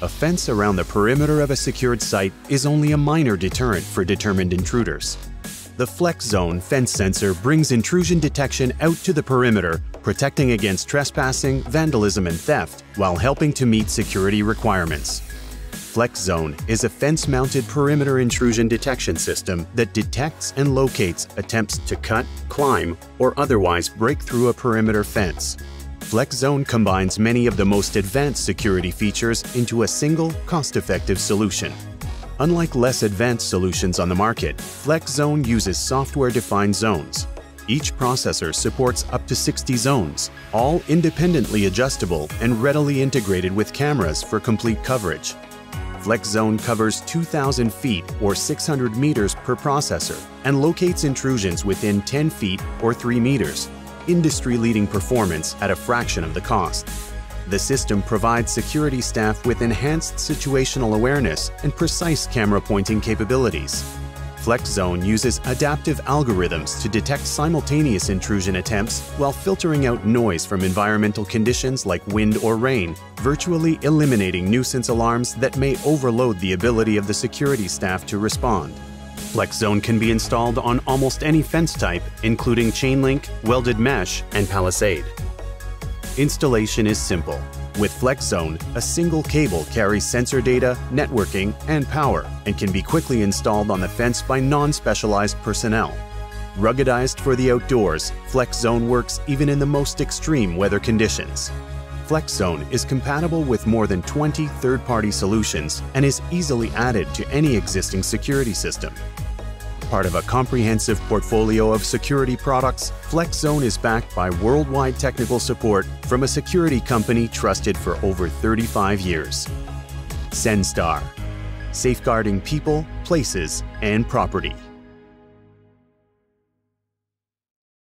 A fence around the perimeter of a secured site is only a minor deterrent for determined intruders. The FlexZone fence sensor brings intrusion detection out to the perimeter, protecting against trespassing, vandalism, and theft while helping to meet security requirements. FlexZone is a fence-mounted perimeter intrusion detection system that detects and locates attempts to cut, climb, or otherwise break through a perimeter fence. FlexZone combines many of the most advanced security features into a single, cost-effective solution. Unlike less advanced solutions on the market, FlexZone uses software-defined zones. Each processor supports up to 60 zones, all independently adjustable and readily integrated with cameras for complete coverage. FlexZone covers 2,000 feet or 600 meters per processor and locates intrusions within 10 feet or 3 meters, industry-leading performance at a fraction of the cost. The system provides security staff with enhanced situational awareness and precise camera pointing capabilities. FlexZone uses adaptive algorithms to detect simultaneous intrusion attempts while filtering out noise from environmental conditions like wind or rain, virtually eliminating nuisance alarms that may overload the ability of the security staff to respond. FlexZone can be installed on almost any fence type, including chain link, welded mesh, and palisade. Installation is simple. With FlexZone, a single cable carries sensor data, networking, and power, and can be quickly installed on the fence by non-specialized personnel. Ruggedized for the outdoors, FlexZone works even in the most extreme weather conditions. FlexZone is compatible with more than 20 third-party solutions and is easily added to any existing security system. Part of a comprehensive portfolio of security products, FlexZone is backed by worldwide technical support from a security company trusted for over 35 years. Senstar, safeguarding people, places, and property.